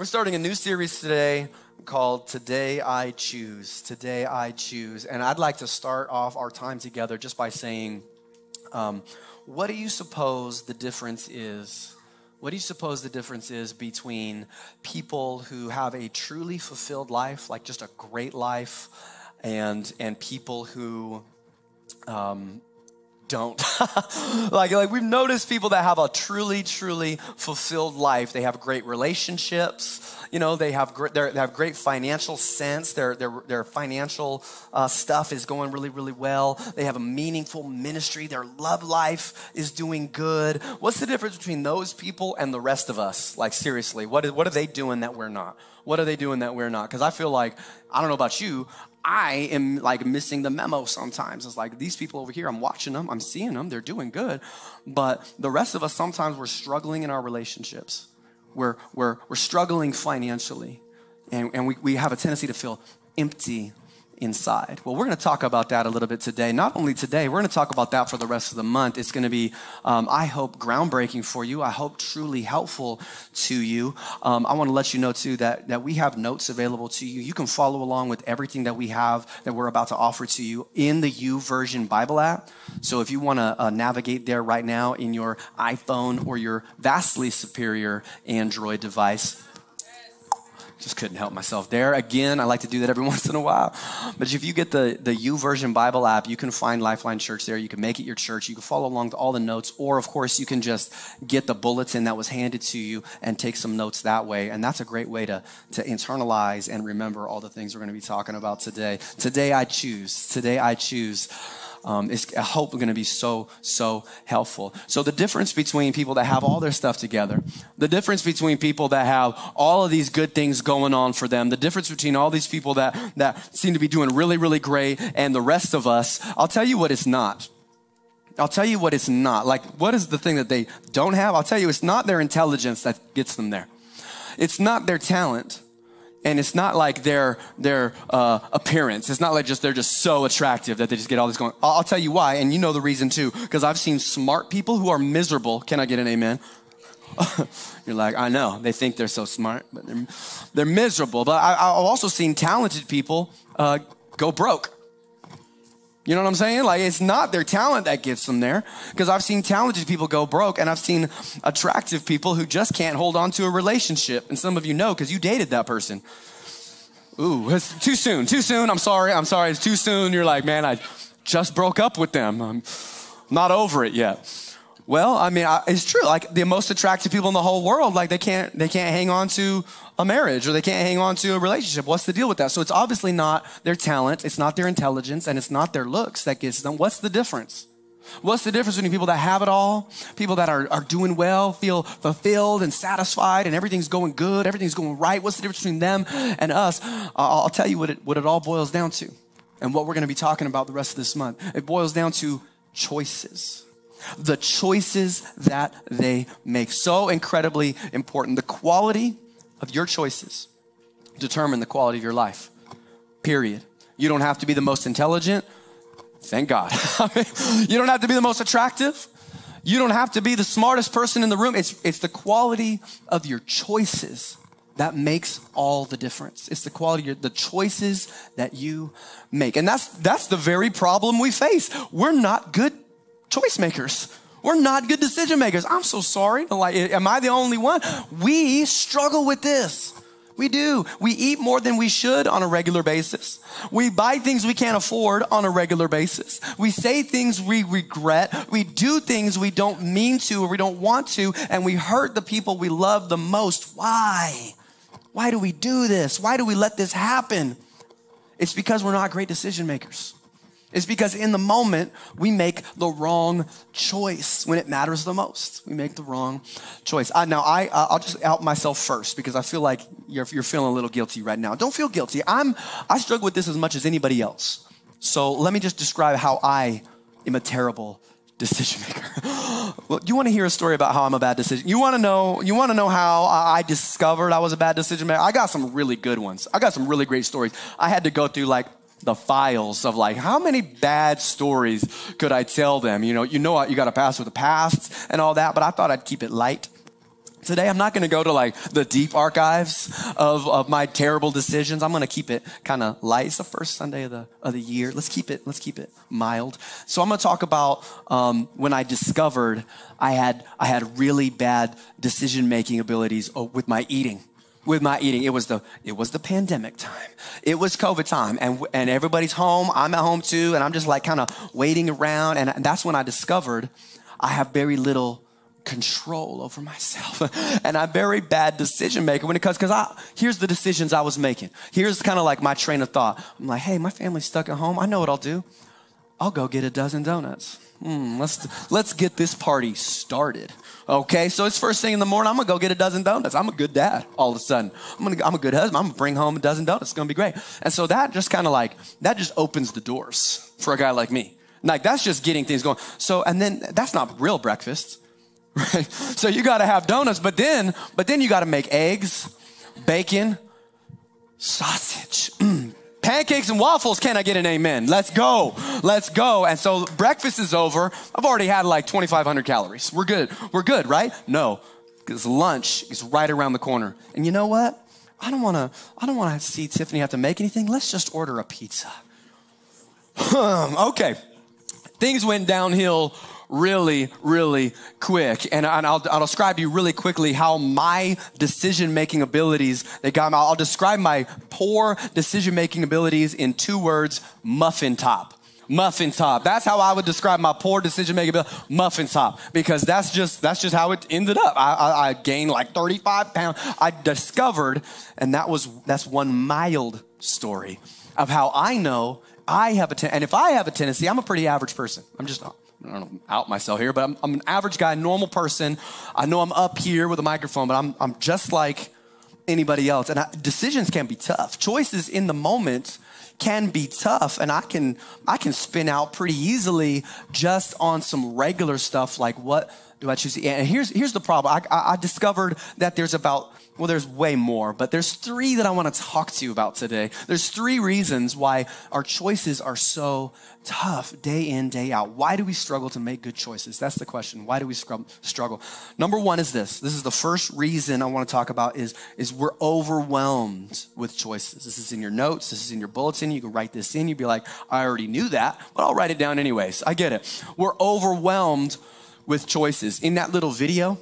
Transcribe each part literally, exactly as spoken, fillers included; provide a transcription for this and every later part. We're starting a new series today called Today I Choose. Today I Choose. And I'd like to start off our time together just by saying, um, what do you suppose the difference is? What do you suppose the difference is between people who have a truly fulfilled life, like just a great life, and and people who um, don't? like, like we've noticed people that have a truly, truly fulfilled life. They have great relationships. You know, they have great, they have great financial sense. Their their their financial uh, stuff is going really, really well. They have a meaningful ministry. Their love life is doing good. What's the difference between those people and the rest of us? Like, seriously, what is, what are they doing that we're not? What are they doing that we're not? Because I feel like, I don't know about you, I am like missing the memo sometimes. It's like these people over here, I'm watching them, I'm seeing them, they're doing good. But the rest of us, sometimes we're struggling in our relationships. We're, we're, we're struggling financially, and, and we, we have a tendency to feel empty inside. Well, we're going to talk about that a little bit today. Not only today, we're going to talk about that for the rest of the month. It's going to be, um, I hope, groundbreaking for you. I hope truly helpful to you. Um, I want to let you know, too, that, that we have notes available to you. You can follow along with everything that we have that we're about to offer to you in the YouVersion Bible app. So if you want to uh, navigate there right now in your iPhone or your vastly superior Android device, just couldn't help myself there. Again, I like to do that every once in a while. But if you get the, the YouVersion Bible app, you can find Lifeline Church there. You can make it your church. You can follow along to all the notes. Or, of course, you can just get the bulletin that was handed to you and take some notes that way. And that's a great way to, to internalize and remember all the things we're going to be talking about today. Today I choose. Today I choose. Um, it's, I hope we're going to be so, so helpful. So the difference between people that have all their stuff together, the difference between people that have all of these good things going on for them, the difference between all these people that, that seem to be doing really, really great and the rest of us, I'll tell you what it's not. I'll tell you what it's not. Like, what is the thing that they don't have? I'll tell you, it's not their intelligence that gets them there. It's not their talent. And it's not like their their uh, appearance. It's not like just they're just so attractive that they just get all this going. I'll, I'll tell you why, and you know the reason too, because I've seen smart people who are miserable. Can I get an amen? You're like, I know. They think they're so smart, but they're, they're miserable. But I, I've also seen talented people uh, go broke. You know what I'm saying? Like, it's not their talent that gets them there, because I've seen talented people go broke, and I've seen attractive people who just can't hold on to a relationship. And some of you know, because you dated that person. Ooh, it's too soon, too soon. I'm sorry, I'm sorry, it's too soon. You're like, man, I just broke up with them. I'm not over it yet. Well, I mean, I, it's true. Like, the most attractive people in the whole world, like they can't, they can't hang on to a marriage, or they can't hang on to a relationship. What's the deal with that? So it's obviously not their talent, it's not their intelligence, and it's not their looks that gets them. What's the difference? What's the difference between people that have it all, people that are, are doing well, feel fulfilled and satisfied, and everything's going good, everything's going right? What's the difference between them and us? Uh, I'll tell you what it, what it all boils down to, and what we're going to be talking about the rest of this month. It boils down to choices. The choices that they make. So incredibly important. The quality of your choices determine the quality of your life, period. You don't have to be the most intelligent. Thank God. I mean, you don't have to be the most attractive. You don't have to be the smartest person in the room. It's, it's the quality of your choices that makes all the difference. It's the quality of the choices that you make. And that's, that's the very problem we face. We're not good choice makers. We're not good decision makers. I'm so sorry. Like, am I the only one? We struggle with this. We do. We eat more than we should on a regular basis. We buy things we can't afford on a regular basis. We say things we regret. We do things we don't mean to or we don't want to, and we hurt the people we love the most. Why? Why do we do this? Why do we let this happen? It's because we're not great decision makers. It's because in the moment, we make the wrong choice when it matters the most. We make the wrong choice. I, now, I, I'll just out myself first, because I feel like you're, you're feeling a little guilty right now. Don't feel guilty. I'm, I struggle with this as much as anybody else. So let me just describe how I am a terrible decision maker. Well, you want to hear a story about how I'm a bad decision? You want to know? You want to know how I discovered I was a bad decision maker? I got some really good ones. I got some really great stories. I had to go through like the files of like, how many bad stories could I tell them? You know, you know, you got to pass with the past and all that, but I thought I'd keep it light. Today, I'm not going to go to like the deep archives of, of my terrible decisions. I'm going to keep it kind of light. It's the first Sunday of the, of the year. Let's keep it, let's keep it mild. So I'm going to talk about um, when I discovered I had, I had really bad decision-making abilities with my eating. With my eating, it was the it was the pandemic time. It was COVID time, and and everybody's home. I'm at home too, and I'm just like kind of waiting around. And that's when I discovered I have very little control over myself, and I'm very bad decision maker when it comes. Because I here's the decisions I was making. Here's kind of like my train of thought. I'm like, hey, my family's stuck at home. I know what I'll do. I'll go get a dozen donuts. Hmm, let's let's get this party started. Okay, so it's first thing in the morning. I'm gonna go get a dozen donuts. I'm a good dad all of a sudden. I'm gonna, I'm a good husband. I'm gonna bring home a dozen donuts. It's gonna be great. And so that just kind of like, that just opens the doors for a guy like me. Like that's just getting things going. So, and then that's not real breakfast, right? So you gotta have donuts, but then, but then you gotta make eggs, bacon, sausage, pancakes and waffles. Can I get an amen? Let's go. Let's go. And so breakfast is over. I've already had like twenty-five hundred calories. We're good. We're good, right? No, because lunch is right around the corner. And you know what? I don't want to, I don't want to see Tiffany have to make anything. Let's just order a pizza. Okay. Things went downhill really, really quick. And I'll, I'll describe to you really quickly how my decision-making abilities, they got me. I'll describe my poor decision-making abilities in two words: muffin top. Muffin top. That's how I would describe my poor decision-making ability, muffin top, because that's just, that's just how it ended up. I, I, I gained like thirty-five pounds. I discovered, and that was, that's one mild story of how I know I have a tendency, and if I have a tendency, I'm a pretty average person. I'm just not. I don't know, out myself here, but I'm, I'm an average guy, normal person. I know I'm up here with a microphone, but I'm, I'm just like anybody else. And I, decisions can be tough. Choices in the moment can be tough. And I can, I can spin out pretty easily just on some regular stuff. Like, what do I choose? And here's, here's the problem. I, I, I discovered that there's about, well, there's way more, but there's three that I want to talk to you about today. There's three reasons why our choices are so tough day in, day out. Why do we struggle to make good choices? That's the question. Why do we struggle? Number one is this. This is the first reason I want to talk about is, is we're overwhelmed with choices. This is in your notes. This is in your bulletin. You can write this in. You'd be like, I already knew that, but I'll write it down anyways. I get it. We're overwhelmed with choices. In that little video,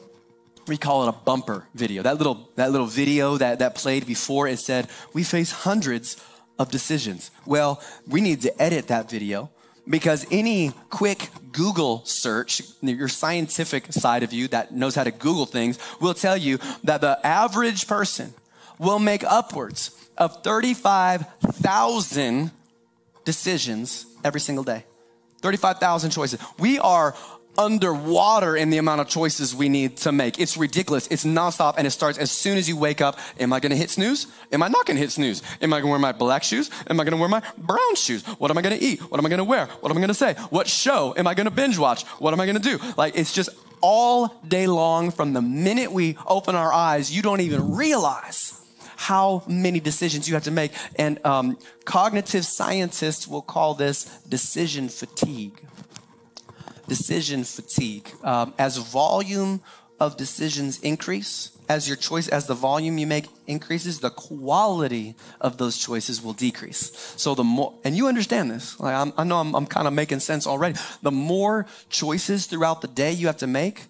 we call it a bumper video. That little, that little video that, that played before, it said, we face hundreds of decisions. Well, we need to edit that video because any quick Google search, your scientific side of you that knows how to Google things, will tell you that the average person will make upwards of thirty-five thousand decisions every single day. thirty-five thousand choices. We are underwater in the amount of choices we need to make. It's ridiculous. It's nonstop, and it starts as soon as you wake up. Am I gonna hit snooze? Am I not gonna hit snooze? Am I gonna wear my black shoes? Am I gonna wear my brown shoes? What am I gonna eat? What am I gonna wear? What am I gonna say? What show am I gonna binge watch? What am I gonna do? Like, it's just all day long. From the minute we open our eyes, you don't even realize how many decisions you have to make. And um, cognitive scientists will call this decision fatigue. Decision fatigue. Um, as volume of decisions increase, as your choice, as the volume you make increases, the quality of those choices will decrease. So the more, and you understand this, like I'm, I know I'm, I'm kind of making sense already. The more choices throughout the day you have to make,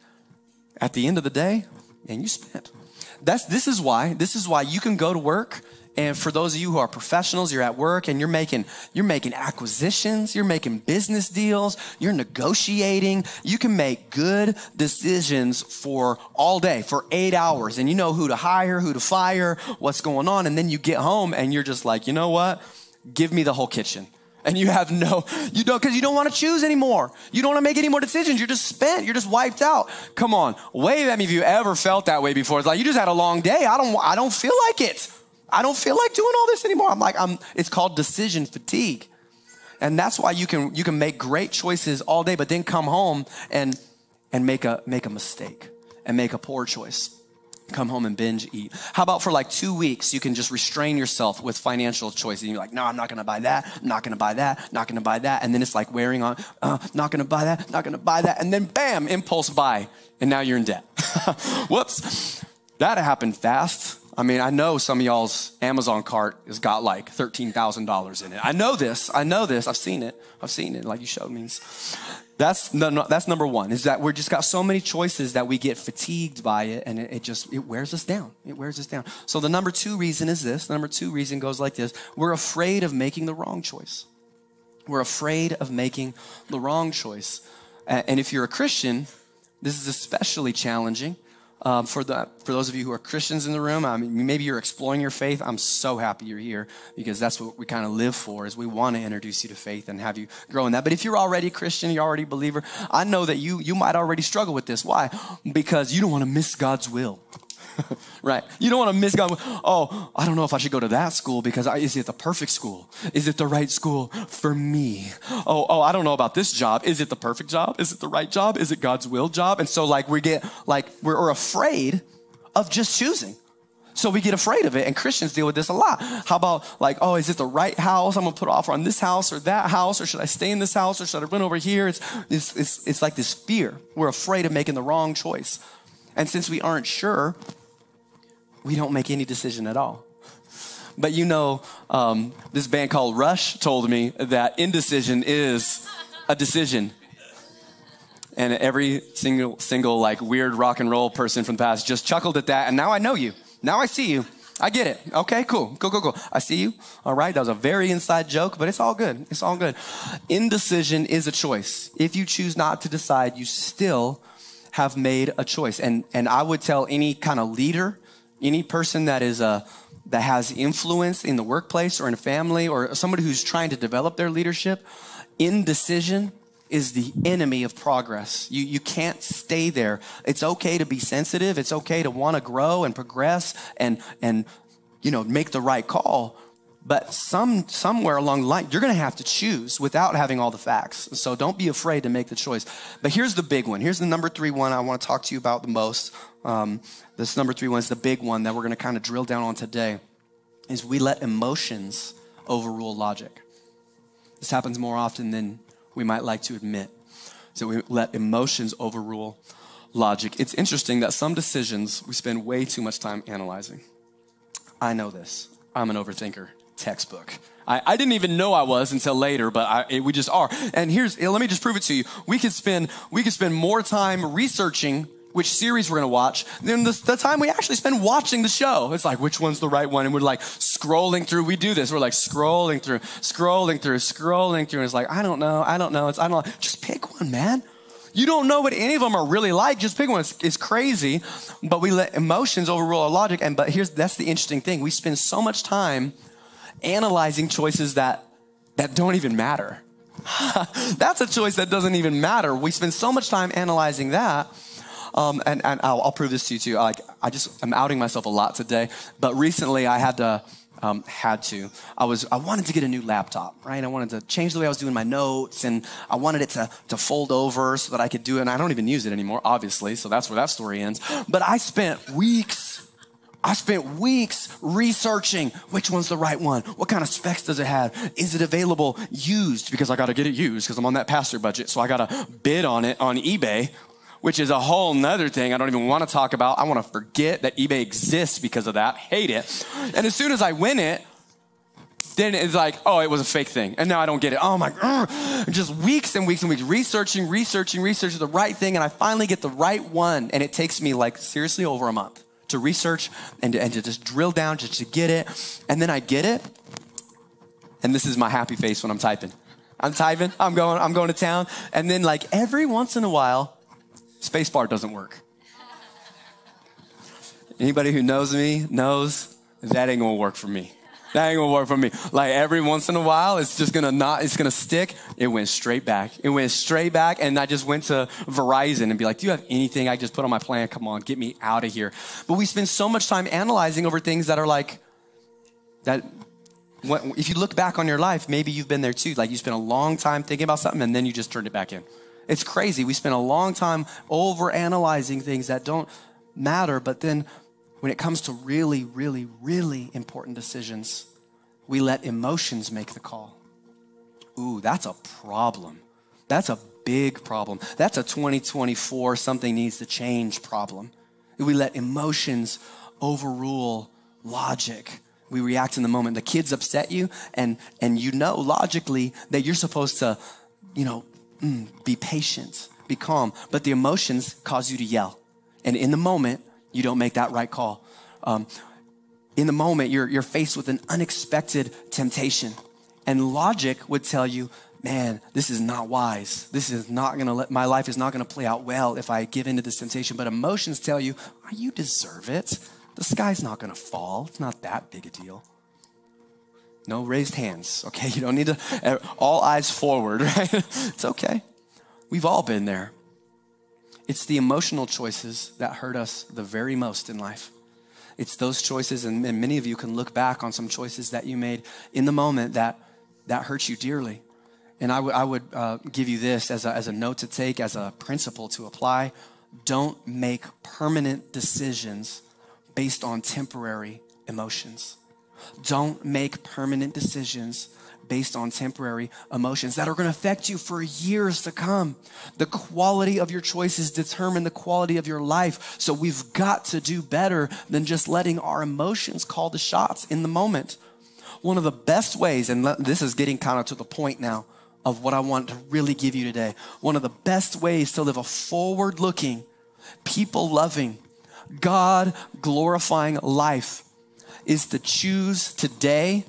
at the end of the day, and you spent. That's, this is why, this is why you can go to work. And for those of you who are professionals, you're at work and you're making, you're making acquisitions, you're making business deals, you're negotiating. You can make good decisions for all day, for eight hours. And you know who to hire, who to fire, what's going on. And then you get home and you're just like, you know what? Give me the whole kitchen. And you have no, you don't, because you don't want to choose anymore. You don't want to make any more decisions. You're just spent. You're just wiped out. Come on. Wave at me if you ever felt that way before. It's like, you just had a long day. I don't, I don't feel like it. I don't feel like doing all this anymore. I'm like, I'm, it's called decision fatigue. And that's why you can, you can make great choices all day, but then come home and, and make a, make a mistake and make a poor choice. Come home and binge eat. How about for like two weeks, you can just restrain yourself with financial choices. And you're like, no, I'm not gonna buy that. I'm not gonna buy that. Not gonna buy that. And then it's like wearing on, uh, not gonna buy that. Not gonna buy that. And then bam, impulse buy. And now you're in debt. Whoops. That happened fast. I mean, I know some of y'all's Amazon cart has got like thirteen thousand dollars in it. I know this. I know this. I've seen it. I've seen it. Like you showed me. That's, no, no, that's number one, is that we've just got so many choices that we get fatigued by it, and it, it just, it wears us down. It wears us down. So the number two reason is this. The number two reason goes like this. We're afraid of making the wrong choice. We're afraid of making the wrong choice. And if you're a Christian, this is especially challenging. Um, for the, for those of you who are Christians in the room, I mean, maybe you're exploring your faith. I'm so happy you're here, because that's what we kind of live for, is we want to introduce you to faith and have you grow in that. But if you're already a Christian, you're already a believer, I know that you, you might already struggle with this. Why? Because you don't want to miss God's will, right? You don't want to miss God's will. Oh, I don't know if I should go to that school because I, is it the perfect school? Is it the right school for me? Oh, oh, I don't know about this job. Is it the perfect job? Is it the right job? Is it God's will job? And so like we get, like we're, we're afraid of just choosing. So we get afraid of it, and Christians deal with this a lot. How about like, oh, is it the right house? I'm gonna put an offer on this house or that house, or should I stay in this house, or should I run over here? It's, it's, it's, it's like this fear. We're afraid of making the wrong choice. And since we aren't sure, we don't make any decision at all. But you know, um, this band called Rush told me that indecision is a decision. And every single, single like weird rock and roll person from the past just chuckled at that. And now I know you. Now I see you. I get it. Okay, cool, cool, cool, cool. I see you. All right, that was a very inside joke, but it's all good. It's all good. Indecision is a choice. If you choose not to decide, you still have made a choice. And and I would tell any kind of leader, any person that is a that has influence in the workplace or in a family, or somebody who's trying to develop their leadership, indecision is the enemy of progress. You, you can't stay there. It's okay to be sensitive. It's okay to want to grow and progress and, and you know, make the right call. But some, somewhere along the line, you're going to have to choose without having all the facts. So don't be afraid to make the choice. But here's the big one. Here's the number three one I want to talk to you about the most. Um, this number three one is the big one that we're going to kind of drill down on today, is we let emotions overrule logic. This happens more often than we might like to admit. So we let emotions overrule logic. It's interesting that some decisions we spend way too much time analyzing. I know this. I'm an overthinker, textbook. I, I didn't even know I was until later, but I, it, we just are. And here's, let me just prove it to you. We could spend, we could spend more time researching which series we're gonna watch than the, the time we actually spend watching the show. It's like, which one's the right one? And we're like scrolling through. We do this. We're like scrolling through, scrolling through, scrolling through. And it's like, I don't know. I don't know. It's, I don't know. Just pick one, man. You don't know what any of them are really like. Just pick one. It's, it's crazy. But we let emotions overrule our logic. And, but here's, that's the interesting thing. We spend so much time analyzing choices that, that don't even matter. That's a choice that doesn't even matter. We spend so much time analyzing that. Um, and and I'll, I'll prove this to you too. Like, I just, I'm outing myself a lot today, but recently I had to, um, had to, I was, I wanted to get a new laptop, right? I wanted to change the way I was doing my notes, and I wanted it to, to fold over so that I could do it. And I don't even use it anymore, obviously. So that's where that story ends. But I spent weeks, I spent weeks researching which one's the right one. What kind of specs does it have? Is it available used? Because I got to get it used because I'm on that pastor budget. So I got to bid on it on eBay, which is a whole nother thing I don't even want to talk about. I want to forget that eBay exists because of that. Hate it. And as soon as I win it, then it's like, oh, it was a fake thing. And now I don't get it. Oh my, ugh. Just weeks and weeks and weeks researching, researching, researching the right thing. And I finally get the right one. And it takes me like seriously over a month to research and to, and to just drill down just to get it. And then I get it. And this is my happy face when I'm typing. I'm typing, I'm going, I'm going to town. And then like every once in a while, spacebar doesn't work. Anybody who knows me knows that ain't gonna work for me. That ain't gonna work for me. Like every once in a while, it's just gonna not, it's gonna stick. It went straight back. It went straight back. And I just went to Verizon and be like, do you have anything I just put on my plan? Come on, get me out of here. But we spend so much time analyzing over things that are like, that if you look back on your life, maybe you've been there too. Like you spent a long time thinking about something and then you just turned it back in. It's crazy. We spend a long time over-analyzing things that don't matter, but then when it comes to really, really, really important decisions, we let emotions make the call. Ooh, that's a problem. That's a big problem. That's a twenty twenty-four something needs to change problem. we let emotions overrule logic. We react in the moment. The kids upset you, and, and you know logically that you're supposed to, you know, be patient, be calm. But the emotions cause you to yell. And in the moment, you don't make that right call. Um, in the moment, you're, you're faced with an unexpected temptation. And logic would tell you, man, this is not wise. This is not going to let, my life is not going to play out well if I give into this temptation. But emotions tell you, oh, you deserve it. The sky's not going to fall. It's not that big a deal. No raised hands, okay? You don't need to, all eyes forward, right? It's okay. We've all been there. It's the emotional choices that hurt us the very most in life. It's those choices, and many of you can look back on some choices that you made in the moment that, that hurt you dearly. And I would I would uh, give you this as a, as a note to take, as a principle to apply. Don't make permanent decisions based on temporary emotions. Don't make permanent decisions based on temporary emotions that are going to affect you for years to come. The quality of your choices determine the quality of your life. So we've got to do better than just letting our emotions call the shots in the moment. One of the best ways, and this is getting kind of to the point now of what I want to really give you today. One of the best ways to live a forward-looking, people-loving, God-glorifying life is to choose today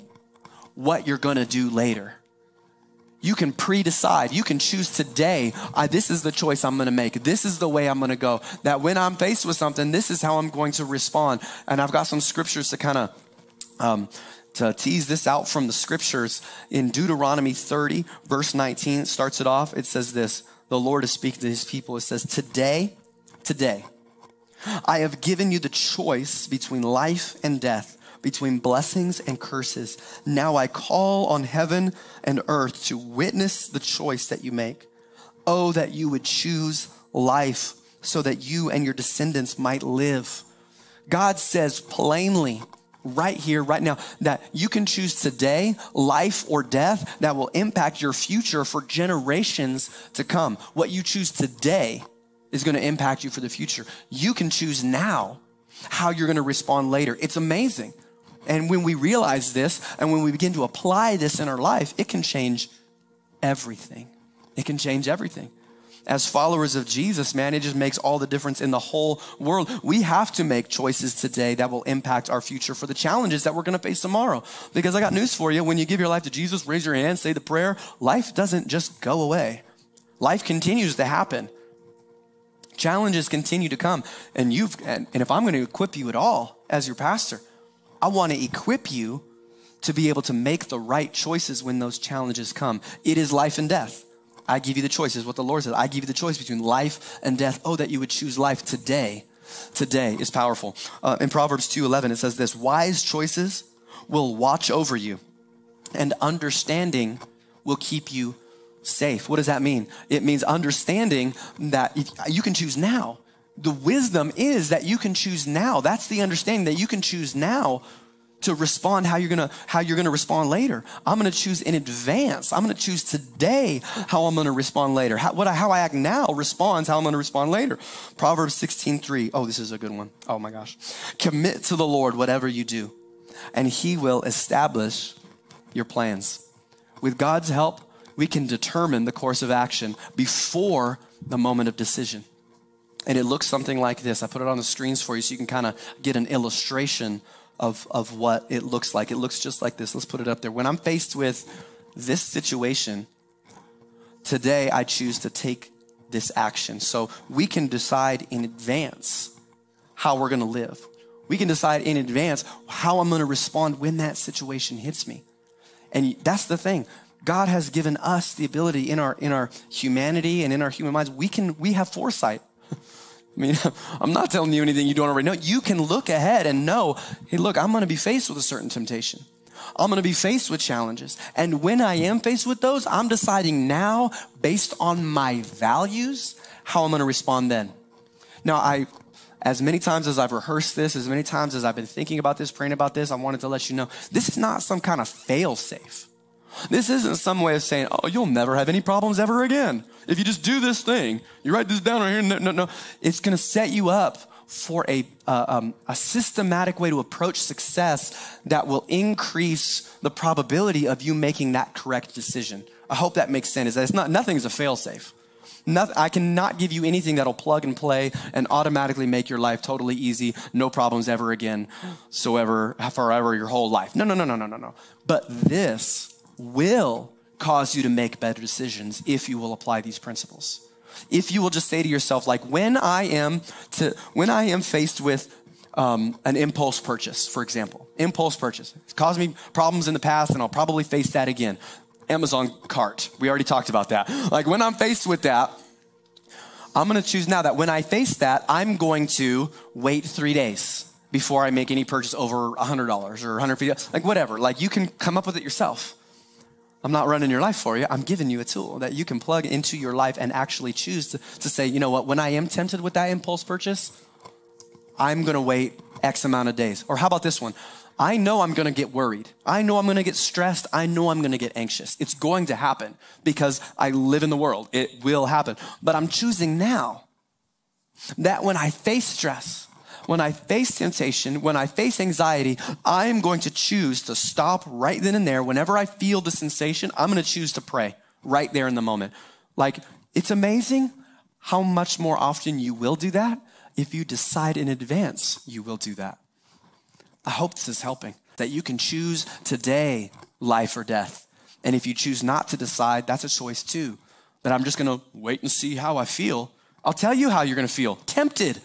what you're going to do later. You can pre-decide. You can choose today, I, this is the choice I'm going to make. This is the way I'm going to go. That when I'm faced with something, this is how I'm going to respond. And I've got some scriptures to kind of um, to tease this out from the scriptures. In Deuteronomy thirty, verse nineteen, it starts it off. It says this, the Lord is speaking to his people. It says, today, today, I have given you the choice between life and death, between blessings and curses. Now I call on heaven and earth to witness the choice that you make. Oh, that you would choose life so that you and your descendants might live. God says plainly right here, right now, that you can choose today life or death that will impact your future for generations to come. What you choose today is going to impact you for the future. You can choose now how you're going to respond later. It's amazing. And when we realize this, and when we begin to apply this in our life, it can change everything. It can change everything. As followers of Jesus, man, it just makes all the difference in the whole world. We have to make choices today that will impact our future for the challenges that we're going to face tomorrow. Because I got news for you. When you give your life to Jesus, raise your hand, say the prayer, life doesn't just go away. Life continues to happen. Challenges continue to come, and you've and, and if I'm going to equip you at all as your pastor, I want to equip you to be able to make the right choices when those challenges come. It is life and death. I give you the choices. What the Lord said, I give you the choice between life and death. Oh, that you would choose life today. Today is powerful. Uh, in Proverbs two eleven, it says this: wise choices will watch over you, and understanding will keep you safe. What does that mean? It means understanding that you can choose now. The wisdom is that you can choose now. That's the understanding that you can choose now to respond how you're gonna how you're gonna respond later. I'm gonna choose in advance. I'm gonna choose today how I'm gonna respond later. How, what I, how I act now responds how I'm gonna respond later. Proverbs sixteen three. Oh, this is a good one. Oh my gosh. Commit to the Lord whatever you do, and He will establish your plans. With God's help, we can determine the course of action before the moment of decision. And it looks something like this. I put it on the screens for you so you can kind of get an illustration of, of what it looks like. It looks just like this. Let's put it up there. When I'm faced with this situation, today I choose to take this action. So we can decide in advance how we're going to live. We can decide in advance how I'm going to respond when that situation hits me. And that's the thing. God has given us the ability in our in our humanity and in our human minds. We can we have foresight. I mean, I'm not telling you anything you don't already know. You can look ahead and know, hey, look, I'm going to be faced with a certain temptation. I'm going to be faced with challenges. And when I am faced with those, I'm deciding now based on my values how I'm going to respond then. Now, I as many times as I've rehearsed this, as many times as I've been thinking about this, praying about this, I wanted to let you know this is not some kind of fail-safe. This isn't some way of saying, oh, you'll never have any problems ever again. If you just do this thing, you write this down right here. No, no, no. It's going to set you up for a, uh, um, a systematic way to approach success that will increase the probability of you making that correct decision. I hope that makes sense. Is that it's not, nothing's a fail-safe. Nothing, I cannot give you anything that'll plug and play and automatically make your life totally easy, no problems ever again, so ever, forever, your whole life. No, no, no, no, no, no, no. But this will cause you to make better decisions if you will apply these principles. If you will just say to yourself, like, when I am to, when I am faced with um, an impulse purchase, for example, impulse purchase, it's caused me problems in the past and I'll probably face that again. Amazon cart, we already talked about that. Like, when I'm faced with that, I'm gonna choose now that when I face that, I'm going to wait three days before I make any purchase over one hundred dollars or one hundred fifty dollars, like whatever, like you can come up with it yourself. I'm not running your life for you. I'm giving you a tool that you can plug into your life and actually choose to, to say, you know what, when I am tempted with that impulse purchase, I'm gonna wait X amount of days. Or how about this one? I know I'm gonna get worried. I know I'm gonna get stressed. I know I'm gonna get anxious. It's going to happen because I live in the world. It will happen. But I'm choosing now that when I face stress, when I face temptation, when I face anxiety, I am going to choose to stop right then and there. Whenever I feel the sensation, I'm gonna choose to pray right there in the moment. Like, it's amazing how much more often you will do that if you decide in advance you will do that. I hope this is helping, that you can choose today, life or death. And if you choose not to decide, that's a choice too. That I'm just gonna wait and see how I feel. I'll tell you how you're gonna feel. Tempted.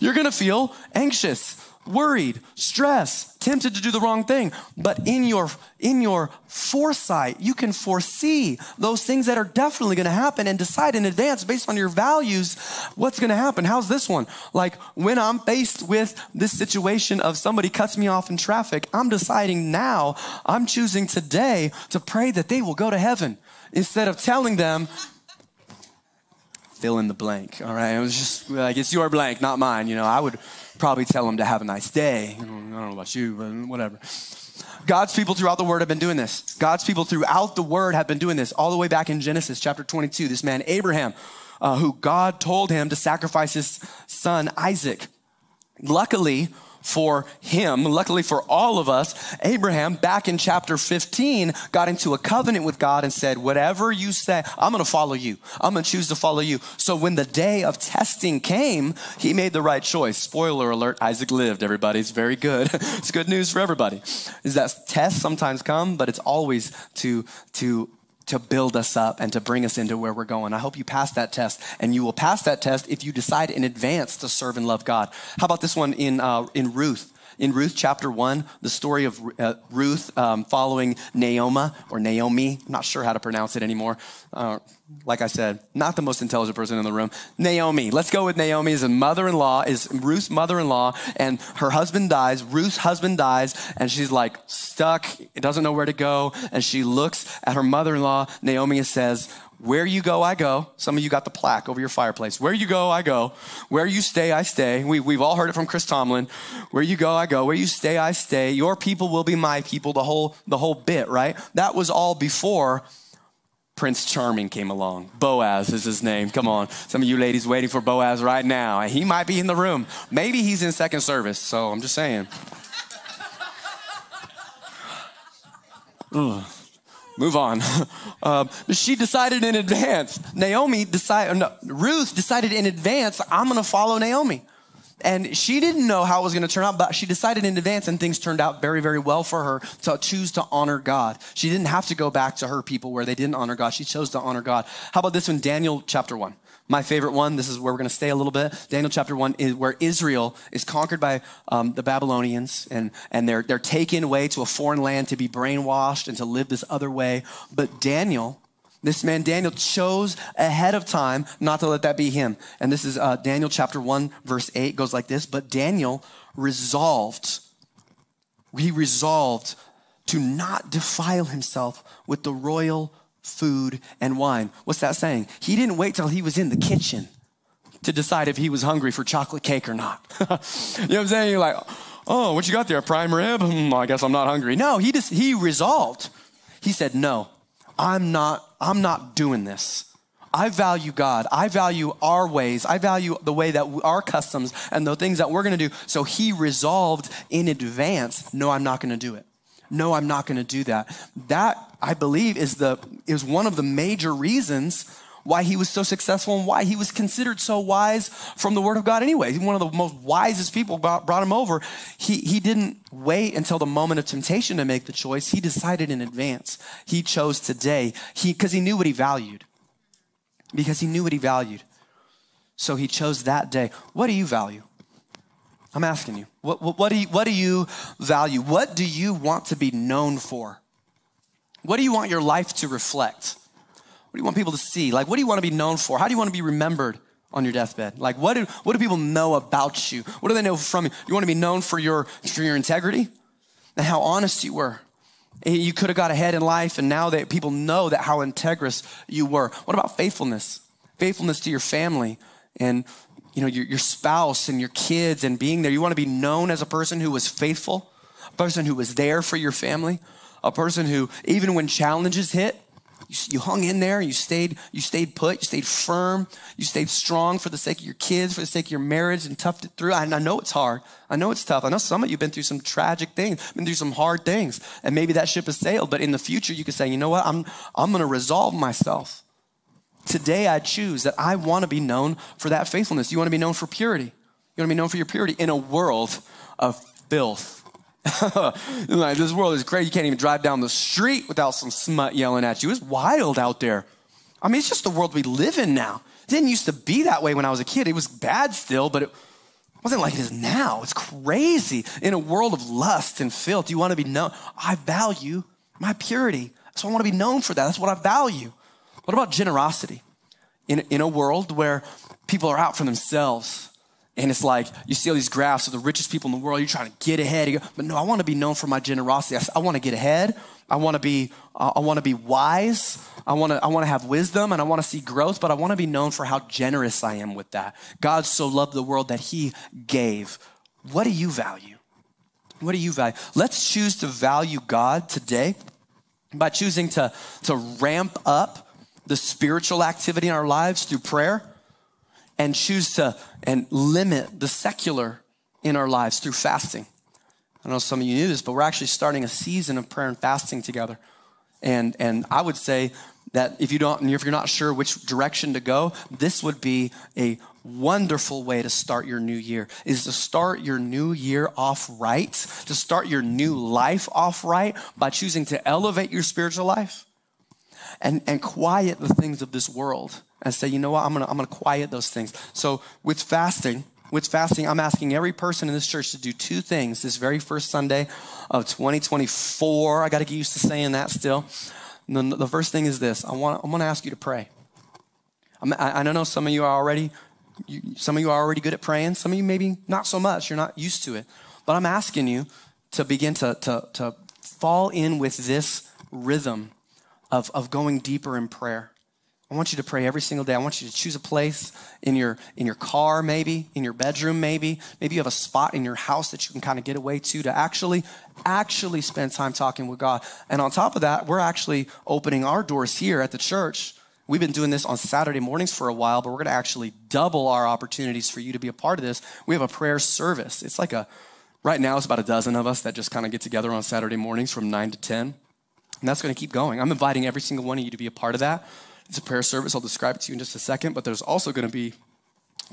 You're gonna feel anxious, worried, stressed, tempted to do the wrong thing. But in your, in your foresight, you can foresee those things that are definitely gonna happen and decide in advance based on your values, what's gonna happen. How's this one? Like, when I'm faced with this situation of somebody cuts me off in traffic, I'm deciding now, I'm choosing today to pray that they will go to heaven instead of telling them, fill in the blank, all right? It was just like, it's your blank, not mine. You know, I would probably tell them to have a nice day. I don't know about you, but whatever. God's people throughout the word have been doing this. God's people throughout the word have been doing this all the way back in Genesis chapter twenty-two. This man, Abraham, uh, who God told him to sacrifice his son, Isaac. Luckily for him, luckily for all of us, Abraham back in chapter fifteen got into a covenant with God and said, whatever you say, I'm gonna follow you. I'm gonna choose to follow you. So when the day of testing came, he made the right choice. Spoiler alert, Isaac lived, everybody. It's very good. It's good news for everybody. Is that tests sometimes come, but it's always to, to, to build us up and to bring us into where we're going. I hope you pass that test, and you will pass that test if you decide in advance to serve and love God. How about this one in, uh, in Ruth? In Ruth chapter one, the story of uh, Ruth um, following Naomi or Naomi, I'm not sure how to pronounce it anymore. Uh, like I said, not the most intelligent person in the room. Naomi, let's go with Naomi as a mother-in-law, is Ruth's mother-in-law, and her husband dies, Ruth's husband dies, and she's like stuck, doesn't know where to go, and she looks at her mother-in-law, Naomi, and says, where you go, I go. Some of you got the plaque over your fireplace. Where you go, I go. Where you stay, I stay. We, we've all heard it from Chris Tomlin. Where you go, I go. Where you stay, I stay. Your people will be my people, the whole, the whole bit, right? That was all before Prince Charming came along. Boaz is his name. Come on. Some of you ladies waiting for Boaz right now. He might be in the room. Maybe he's in second service, so I'm just saying. Ugh. Move on. um, she decided in advance. Naomi decided, no, Ruth decided in advance, I'm gonna follow Naomi. And she didn't know how it was gonna turn out, but she decided in advance, and things turned out very, very well for her to choose to honor God. She didn't have to go back to her people where they didn't honor God. She chose to honor God. How about this one, Daniel chapter one? My favorite one, this is where we're gonna stay a little bit. Daniel chapter one is where Israel is conquered by um, the Babylonians, and, and they're, they're taken away to a foreign land to be brainwashed and to live this other way. But Daniel, this man Daniel, chose ahead of time not to let that be him. And this is uh, Daniel chapter one, verse eight, goes like this. But Daniel resolved, he resolved to not defile himself with the royal food and wine. What's that saying? He didn't wait till he was in the kitchen to decide if he was hungry for chocolate cake or not. You know what I'm saying? You're like, oh, what you got there? Prime rib? Hmm, I guess I'm not hungry. No, he just, he resolved. He said, no, I'm not, I'm not doing this. I value God. I value our ways. I value the way that we, our customs and the things that we're going to do. So he resolved in advance, no, I'm not going to do it. No, I'm not going to do that. That, I believe, is the is one of the major reasons why he was so successful and why he was considered so wise from the Word of God anyway. One of the most wisest people brought him over. He, he didn't wait until the moment of temptation to make the choice. He decided in advance. He chose today he because he knew what he valued. Because he knew what he valued. So he chose that day. What do you value? I'm asking you. What, what, what, do you, what do you value? What do you want to be known for? What do you want your life to reflect? What do you want people to see? Like, what do you want to be known for? How do you want to be remembered on your deathbed? Like, what do, what do people know about you? What do they know from you? You want to be known for your, for your integrity and how honest you were. You could have got ahead in life, and now that people know that how integrous you were. What about faithfulness? Faithfulness to your family and, you know, your, your spouse and your kids and being there. You want to be known as a person who was faithful, a person who was there for your family, a person who, even when challenges hit, you hung in there, you stayed, you stayed put, you stayed firm, you stayed strong for the sake of your kids, for the sake of your marriage, and toughed it through. And I know it's hard. I know it's tough. I know some of you have been through some tragic things, been through some hard things, and maybe that ship has sailed. But in the future, you could say, you know what? I'm, I'm going to resolve myself. Today, I choose that I want to be known for that faithfulness. You want to be known for purity. You want to be known for your purity in a world of filth. Like, this world is crazy. You can't even drive down the street without some smut yelling at you. It's wild out there. I mean, it's just the world we live in now. It didn't used to be that way when I was a kid. It was bad still, but it wasn't like it is now. It's crazy. In a world of lust and filth, you want to be known. I value my purity. So I want to be known for that. That's what I value. What about generosity? In, in a world where people are out for themselves, and it's like, you see all these graphs of the richest people in the world. You're trying to get ahead. But no, I want to be known for my generosity. I want to get ahead. I want to be, uh, I want to be wise. I want to, I want to have wisdom, and I want to see growth, but I want to be known for how generous I am with that. God so loved the world that he gave. What do you value? What do you value? Let's choose to value God today by choosing to, to ramp up the spiritual activity in our lives through prayer, and choose to and limit the secular in our lives through fasting. I don't know if some of you knew this, but we're actually starting a season of prayer and fasting together. And, and I would say that if, you don't, if you're not sure which direction to go, this would be a wonderful way to start your new year, is to start your new year off right, to start your new life off right by choosing to elevate your spiritual life and, and quiet the things of this world. And say, you know what, I'm gonna, I'm gonna quiet those things. So with fasting, with fasting, I'm asking every person in this church to do two things this very first Sunday of twenty twenty-four. I gotta get used to saying that still. And the, the first thing is this, I wanna, I'm gonna ask you to pray. I'm, I, I know some of you are already, you, some of you are already good at praying. Some of you maybe not so much, you're not used to it. But I'm asking you to begin to, to, to fall in with this rhythm of, of going deeper in prayer. I want you to pray every single day. I want you to choose a place in your, in your car maybe, in your bedroom maybe. Maybe you have a spot in your house that you can kind of get away to to actually, actually spend time talking with God. And on top of that, we're actually opening our doors here at the church. We've been doing this on Saturday mornings for a while, but we're going to actually double our opportunities for you to be a part of this. We have a prayer service. It's like a, right now it's about a dozen of us that just kind of get together on Saturday mornings from nine to ten. And that's going to keep going. I'm inviting every single one of you to be a part of that. It's a prayer service. I'll describe it to you in just a second, but there's also going to be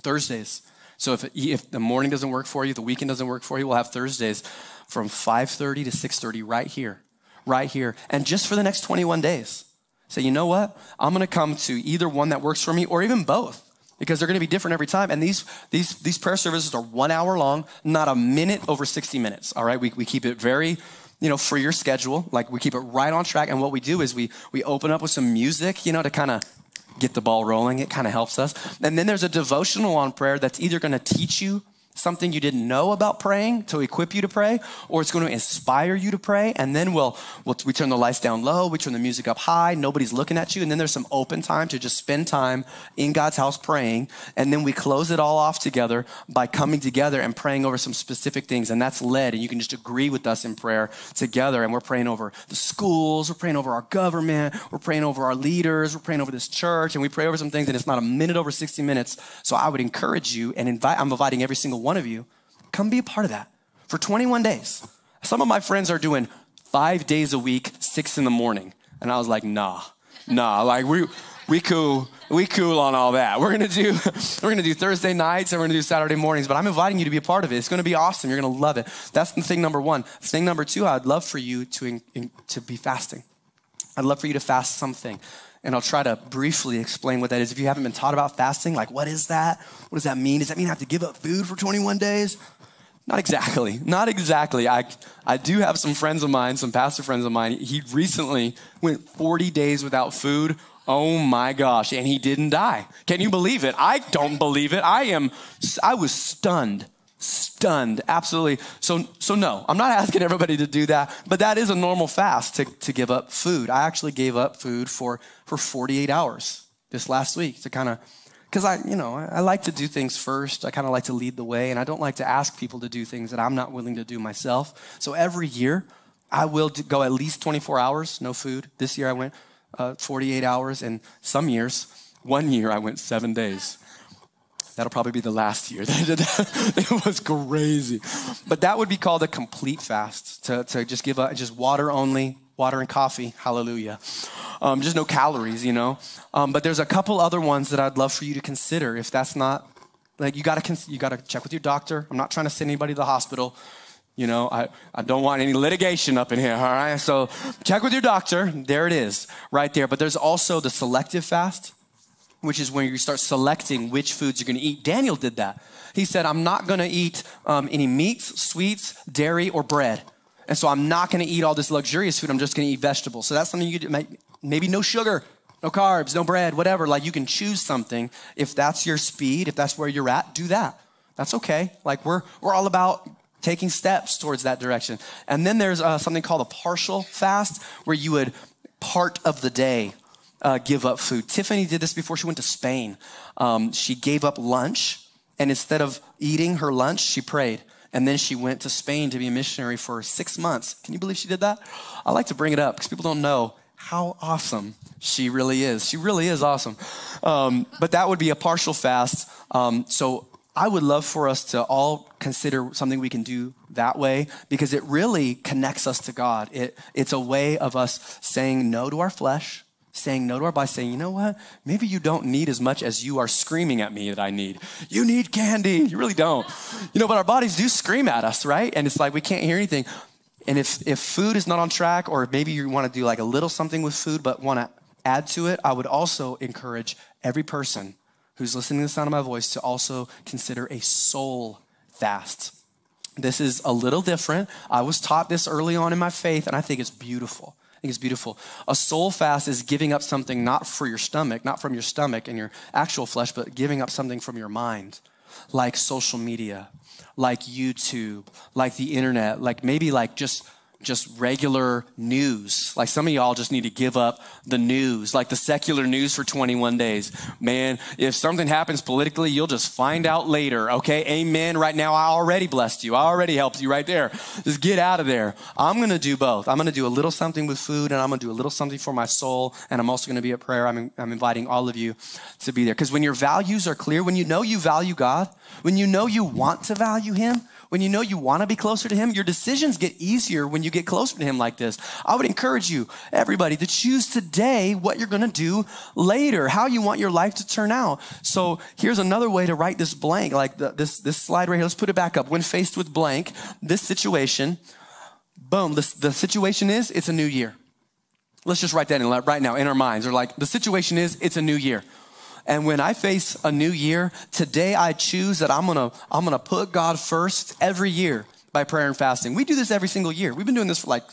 Thursdays. So if, if the morning doesn't work for you, the weekend doesn't work for you, we'll have Thursdays from five thirty to six thirty right here, right here. And just for the next twenty-one days, say, you know what? I'm going to come to either one that works for me or even both, because they're going to be different every time. And these, these, these prayer services are one hour long, not a minute over sixty minutes. All right. We, we keep it very, you know, for your schedule. Like, we keep it right on track. And what we do is we, we open up with some music, you know, to kind of get the ball rolling. It kind of helps us. And then there's a devotional on prayer that's either going to teach you something you didn't know about praying to equip you to pray, or it's going to inspire you to pray. And then we'll, we'll, we turn the lights down low, we turn the music up high, nobody's looking at you. And then there's some open time to just spend time in God's house praying. And then we close it all off together by coming together and praying over some specific things. And that's led, and you can just agree with us in prayer together. And we're praying over the schools, we're praying over our government, we're praying over our leaders, we're praying over this church, and we pray over some things, and it's not a minute over sixty minutes. So I would encourage you and invite, I'm inviting every single one of you, come be a part of that for twenty-one days. Some of my friends are doing five days a week, six in the morning. And I was like, nah, nah, like we, we cool, we cool on all that. We're gonna do, we're gonna do Thursday nights and we're gonna do Saturday mornings, but I'm inviting you to be a part of it. It's gonna be awesome, you're gonna love it. That's the thing number one. Thing number two, I'd love for you to, in, in, to be fasting. I'd love for you to fast something. And I'll try to briefly explain what that is. If you haven't been taught about fasting, like what is that? What does that mean? Does that mean I have to give up food for twenty-one days? Not exactly, not exactly. I, I do have some friends of mine, some pastor friends of mine. He recently went forty days without food. Oh my gosh, and he didn't die. Can you believe it? I don't believe it. I am, I was stunned. Stunned, absolutely. So, so no, I'm not asking everybody to do that, but that is a normal fast to, to give up food. I actually gave up food for, for forty-eight hours this last week to kind of, because I, you know, I, I like to do things first. I kind of like to lead the way, and I don't like to ask people to do things that I'm not willing to do myself. So every year I will do, go at least twenty-four hours, no food. This year I went uh, forty-eight hours, and some years, one year I went seven days. That'll probably be the last year. It was crazy. But that would be called a complete fast, to, to just give up, just water only, water and coffee, hallelujah. Um, just no calories, you know. Um, but there's a couple other ones that I'd love for you to consider if that's not, like you gotta, you gotta check with your doctor. I'm not trying to send anybody to the hospital. You know, I, I don't want any litigation up in here, all right? So check with your doctor. There it is, right there. But there's also the selective fast, which is when you start selecting which foods you're going to eat. Daniel did that. He said, I'm not going to eat um, any meats, sweets, dairy, or bread. And so I'm not going to eat all this luxurious food. I'm just going to eat vegetables. So that's something you could do. Maybe no sugar, no carbs, no bread, whatever. Like you can choose something. If that's your speed, if that's where you're at, do that. That's okay. Like we're, we're all about taking steps towards that direction. And then there's uh, something called a partial fast, where you would part of the day Uh, give up food. Tiffany did this before she went to Spain. Um, she gave up lunch, and instead of eating her lunch, she prayed. And then she went to Spain to be a missionary for six months. Can you believe she did that? I like to bring it up because people don't know how awesome she really is. She really is awesome. Um, but that would be a partial fast. Um, so I would love for us to all consider something we can do that way, because it really connects us to God. It, it's a way of us saying no to our flesh, saying no to our body, saying, you know what? Maybe you don't need as much as you are screaming at me that I need. You need candy. You really don't. You know, but our bodies do scream at us, right? And it's like we can't hear anything. And if, if food is not on track, or maybe you want to do like a little something with food but want to add to it, I would also encourage every person who's listening to the sound of my voice to also consider a soul fast. This is a little different. I was taught this early on in my faith, and I think it's beautiful. I think it's beautiful. A soul fast is giving up something not for your stomach, not from your stomach and your actual flesh, but giving up something from your mind, like social media, like YouTube, like the internet, like maybe like just, just regular news. Like some of y'all just need to give up the news, like the secular news for twenty-one days. Man, if something happens politically, you'll just find out later, okay? Amen. Right now, I already blessed you. I already helped you right there. Just get out of there. I'm going to do both. I'm going to do a little something with food, and I'm going to do a little something for my soul, and I'm also going to be at prayer. I'm, in, I'm inviting all of you to be there. Because when your values are clear, when you know you value God, when you know you want to value Him, when you know you want to be closer to Him, your decisions get easier when you get closer to Him like this. I would encourage you, everybody, to choose today what you're going to do later, how you want your life to turn out. So here's another way to write this blank, like the, this, this slide right here. Let's put it back up. When faced with blank, this situation, boom, this, the situation is, it's a new year. Let's just write that in right now in our minds. Or like, the situation is, it's a new year. And when I face a new year, today I choose that I'm gonna, I'm gonna put God first every year by prayer and fasting. We do this every single year. We've been doing this for like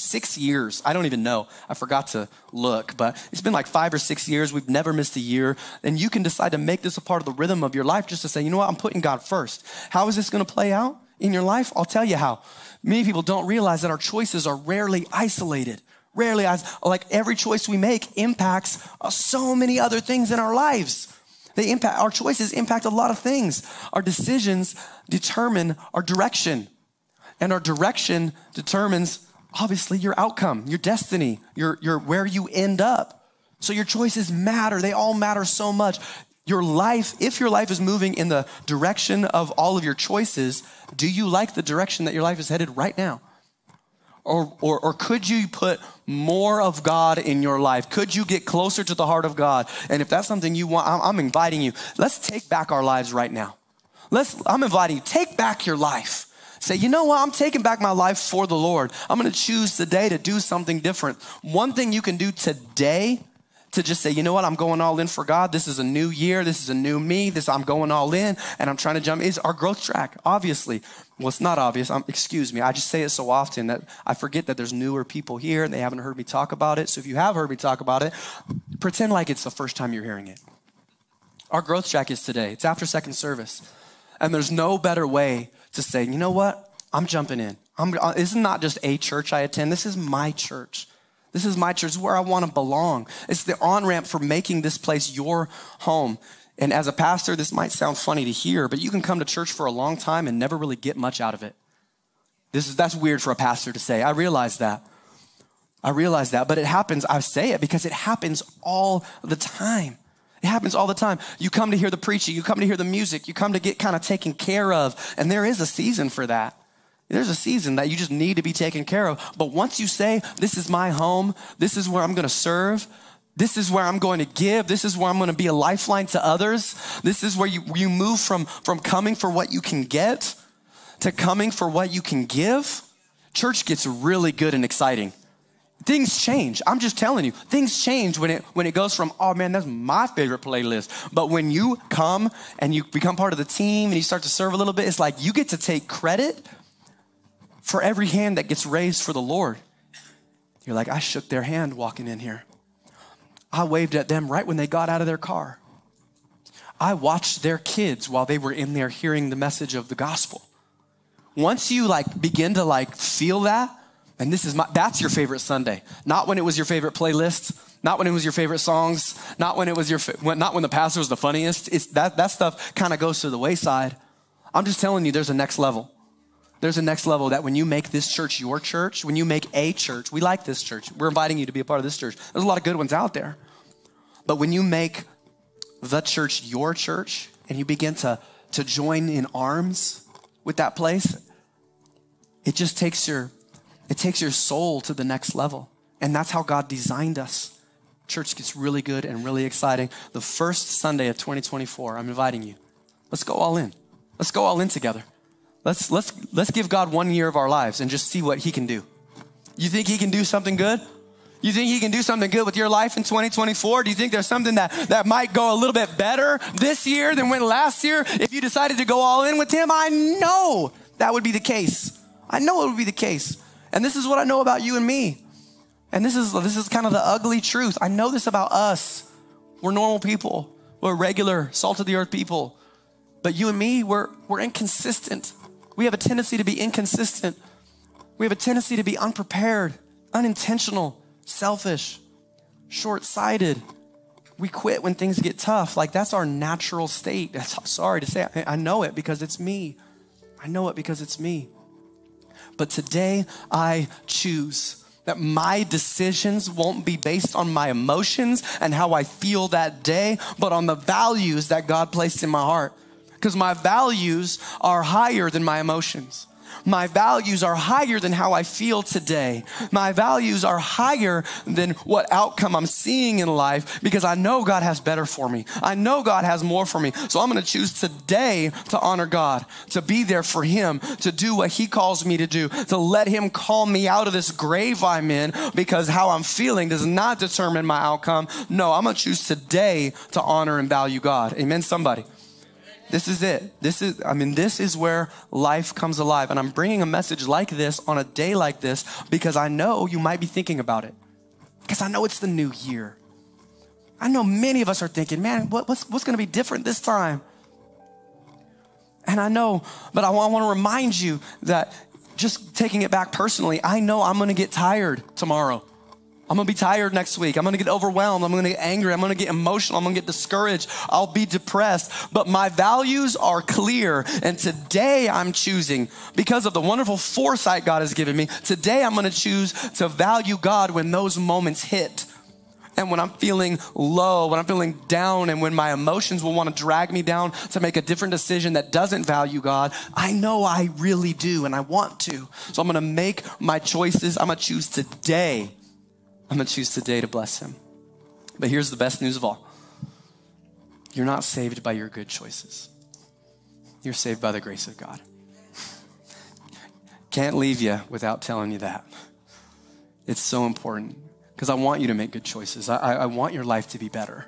six years. I don't even know. I forgot to look, but it's been like five or six years. We've never missed a year. And you can decide to make this a part of the rhythm of your life just to say, you know what, I'm putting God first. How is this going to play out in your life? I'll tell you how. Many people don't realize that our choices are rarely isolated. Rarely, like every choice we make impacts so many other things in our lives. They impact, our choices impact a lot of things. Our decisions determine our direction. And our direction determines, obviously, your outcome, your destiny, your, your where you end up. So your choices matter. They all matter so much. Your life, if your life is moving in the direction of all of your choices, do you like the direction that your life is headed right now? Or, or, or could you put more of God in your life? Could you get closer to the heart of God? And if that's something you want, I'm, I'm inviting you. Let's take back our lives right now. Let's, I'm inviting you, take back your life. Say, you know what? I'm taking back my life for the Lord. I'm going to choose today to do something different. One thing you can do today to just say, you know what? I'm going all in for God. This is a new year. This is a new me. This I'm going all in and I'm trying to jump is our growth track, obviously. Well, it's not obvious. I'm, excuse me. I just say it so often that I forget that there's newer people here and they haven't heard me talk about it. So if you have heard me talk about it, pretend like it's the first time you're hearing it. Our growth track is today. It's after second service. And there's no better way to say, you know what? I'm jumping in. I'm, this is not just a church I attend. This is my church. This is my church. This is where I want to belong. It's the on-ramp for making this place your home. And as a pastor, this might sound funny to hear, but you can come to church for a long time and never really get much out of it. This is, that's weird for a pastor to say. I realize that. I realize that, but it happens. I say it because it happens all the time. It happens all the time. You come to hear the preaching. You come to hear the music. You come to get kind of taken care of. And there is a season for that. There's a season that you just need to be taken care of. But once you say, this is my home, this is where I'm going to serve, this is where I'm going to give, this is where I'm going to be a lifeline to others, this is where you, you move from, from coming for what you can get to coming for what you can give, church gets really good and exciting. Things change. I'm just telling you, things change when it, when it goes from, oh man, that's my favorite playlist. But when you come and you become part of the team and you start to serve a little bit, it's like you get to take credit for every hand that gets raised for the Lord. You're like, I shook their hand walking in here. I waved at them right when they got out of their car. I watched their kids while they were in there hearing the message of the gospel. Once you like begin to like feel that, and this is my, that's your favorite Sunday. Not when it was your favorite playlist, not when it was your favorite songs, not when it was your, when, not when the pastor was the funniest. It's that, that stuff kind of goes to the wayside. I'm just telling you, there's a next level. There's a next level that when you make this church your church, when you make a church, we like this church. We're inviting you to be a part of this church. There's a lot of good ones out there. But when you make the church your church and you begin to, to join in arms with that place, it just takes your, it takes your soul to the next level. And that's how God designed us. Church gets really good and really exciting. The first Sunday of twenty twenty-four, I'm inviting you. Let's go all in. Let's go all in together. Let's, let's, let's give God one year of our lives and just see what he can do. You think he can do something good? You think he can do something good with your life in twenty twenty-four? Do you think there's something that, that might go a little bit better this year than went last year? If you decided to go all in with him, I know that would be the case. I know it would be the case. And this is what I know about you and me. And this is, this is kind of the ugly truth. I know this about us. We're normal people. We're regular, salt of the earth people. But you and me, we're, we're inconsistent. We have a tendency to be inconsistent. We have a tendency to be unprepared, unintentional, selfish, short-sighted. We quit when things get tough. Like that's our natural state. That's, I'm sorry to say, I, I know it because it's me. I know it because it's me. But today I choose that my decisions won't be based on my emotions and how I feel that day, but on the values that God placed in my heart. Because my values are higher than my emotions. My values are higher than how I feel today. My values are higher than what outcome I'm seeing in life because I know God has better for me. I know God has more for me. So I'm going to choose today to honor God, to be there for him, to do what he calls me to do, to let him call me out of this grave I'm in because how I'm feeling does not determine my outcome. No, I'm going to choose today to honor and value God. Amen, somebody. This is it. This is, I mean, this is where life comes alive. And I'm bringing a message like this on a day like this because I know you might be thinking about it. Because I know it's the new year. I know many of us are thinking, man, what, what's, what's going to be different this time? And I know, but I want, I want to remind you that just taking it back personally, I know I'm going to get tired tomorrow. I'm going to be tired next week. I'm going to get overwhelmed. I'm going to get angry. I'm going to get emotional. I'm going to get discouraged. I'll be depressed. But my values are clear. And today I'm choosing, because of the wonderful foresight God has given me, today I'm going to choose to value God when those moments hit. And when I'm feeling low, when I'm feeling down, and when my emotions will want to drag me down to make a different decision that doesn't value God, I know I really do, and I want to. So I'm going to make my choices. I'm going to choose today. I'm going to choose today to bless him. But here's the best news of all. You're not saved by your good choices. You're saved by the grace of God. Can't leave you without telling you that. It's so important. Because I want you to make good choices. I, I, I want your life to be better.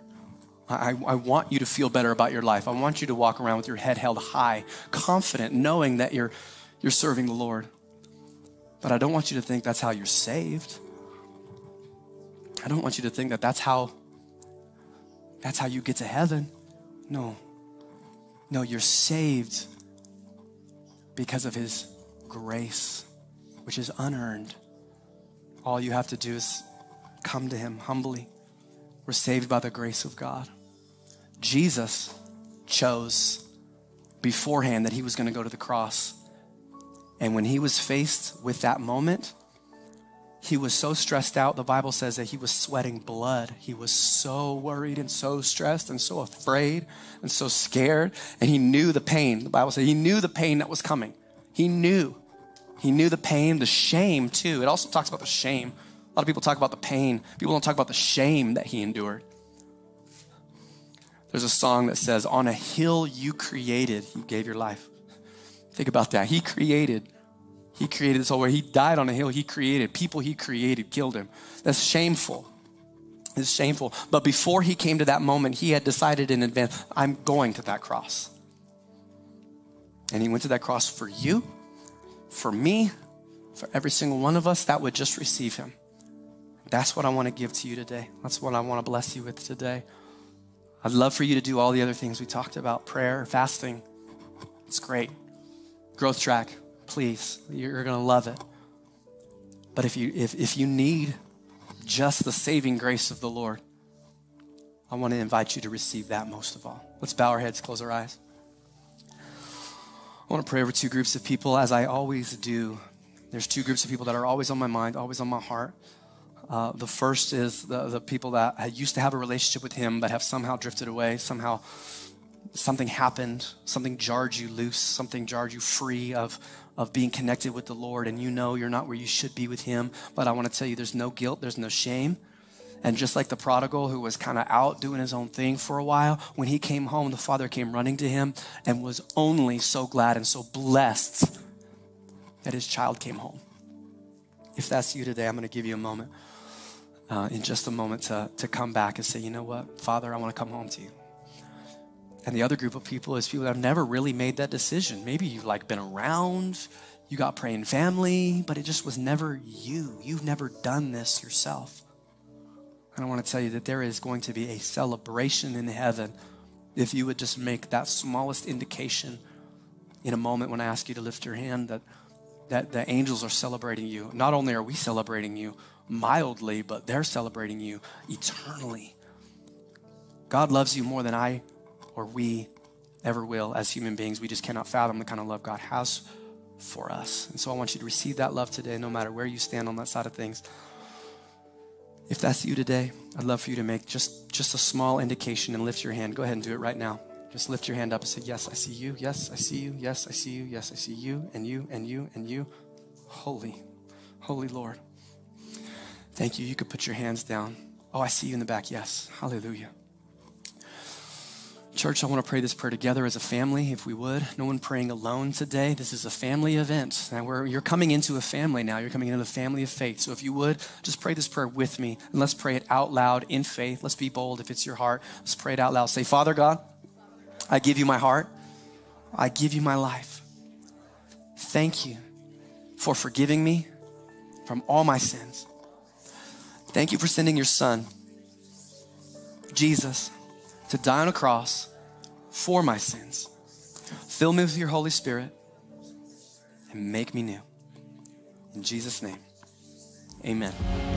I, I want you to feel better about your life. I want you to walk around with your head held high, confident, knowing that you're, you're serving the Lord. But I don't want you to think that's how you're saved. I don't want you to think that that's how, that's how you get to heaven. No. No, you're saved because of his grace, which is unearned. All you have to do is come to him humbly. We're saved by the grace of God. Jesus chose beforehand that he was going to go to the cross. And when he was faced with that moment, he was so stressed out. The Bible says that he was sweating blood. He was so worried and so stressed and so afraid and so scared. And he knew the pain. The Bible says he knew the pain that was coming. He knew. He knew the pain, the shame too. It also talks about the shame. A lot of people talk about the pain. People don't talk about the shame that he endured. There's a song that says, on a hill you created, you gave your life. Think about that. He created. He created this whole way. He died on a hill. He created. People he created killed him. That's shameful. It's shameful. But before he came to that moment, he had decided in advance, I'm going to that cross. And he went to that cross for you, for me, for every single one of us that would just receive him. That's what I want to give to you today. That's what I want to bless you with today. I'd love for you to do all the other things we talked about, prayer, fasting. It's great. Growth track, please. You're going to love it. But if you, if, if you need just the saving grace of the Lord, I want to invite you to receive that most of all. Let's bow our heads, close our eyes. I want to pray over two groups of people, as I always do. There's two groups of people that are always on my mind, always on my heart. Uh, the first is the, the people that used to have a relationship with him but have somehow drifted away. Somehow something happened, something jarred you loose, something jarred you free of, of being connected with the Lord, and you know you're not where you should be with him. But I want to tell you, there's no guilt, there's no shame. And just like the prodigal who was kind of out doing his own thing for a while, when he came home, the father came running to him and was only so glad and so blessed that his child came home. If that's you today, I'm going to give you a moment. Uh, in just a moment to, to come back and say, you know what, Father, I want to come home to you. And the other group of people is people that have never really made that decision. Maybe you've like been around, you got praying family, but it just was never you. You've never done this yourself. And I want to tell you that there is going to be a celebration in heaven if you would just make that smallest indication in a moment when I ask you to lift your hand, that, that the angels are celebrating you. Not only are we celebrating you mildly, but they're celebrating you eternally. God loves you more than I or we ever will as human beings. We just cannot fathom the kind of love God has for us. And so I want you to receive that love today, no matter where you stand on that side of things. If that's you today, I'd love for you to make just, just a small indication and lift your hand. Go ahead and do it right now. Just lift your hand up and say, yes, I see you. Yes, I see you. Yes, I see you. Yes, I see you, and you, and you, and you. Holy, holy Lord. Thank you. You could put your hands down. Oh, I see you in the back. Yes. Hallelujah. Church, I want to pray this prayer together as a family, if we would. No one praying alone today. This is a family event. Now we're, you're coming into a family now. You're coming into the family of faith. So if you would, just pray this prayer with me. And let's pray it out loud in faith. Let's be bold if it's your heart. Let's pray it out loud. Say, Father God, I give you my heart. I give you my life. Thank you for forgiving me from all my sins. Thank you for sending your son, Jesus, to die on a cross for my sins. Fill me with your Holy Spirit and make me new. In Jesus' name, amen.